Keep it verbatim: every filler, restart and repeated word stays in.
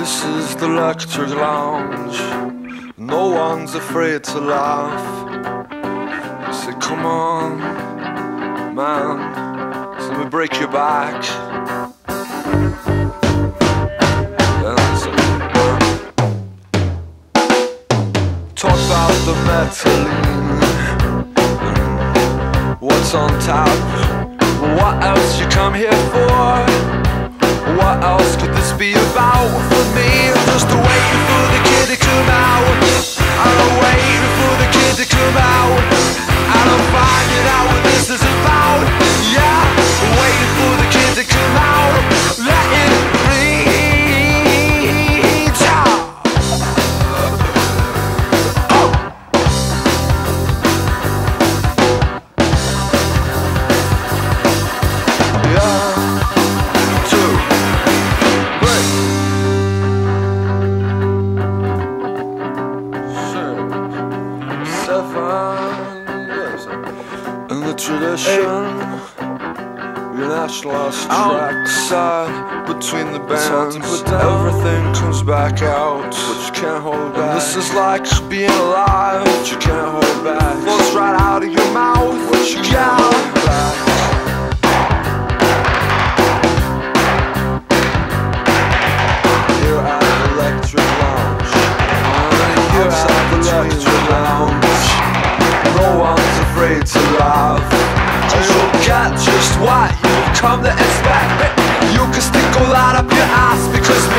This is the lecture lounge. No one's afraid to laugh. I said, come on, man, so let me break your back. And I said, talk about the metal, what's on tap, what else you come here for? What else could this be about? For me, I'm just a waiting for the kid to come out. I'm waiting for the kid to come out. And I'm finding out what this is about. Yeah, I'm waiting for the kid to come out. Let it reach out. Oh. Yeah. In the tradition, your national house tracks side between the bands, everything comes back out, but you can't hold back. And this is like being alive, but you can't hold back. What's right out of your mouth, but you can't hold back. To love, you'll get just what you've come to expect. You can stick all out of your ass because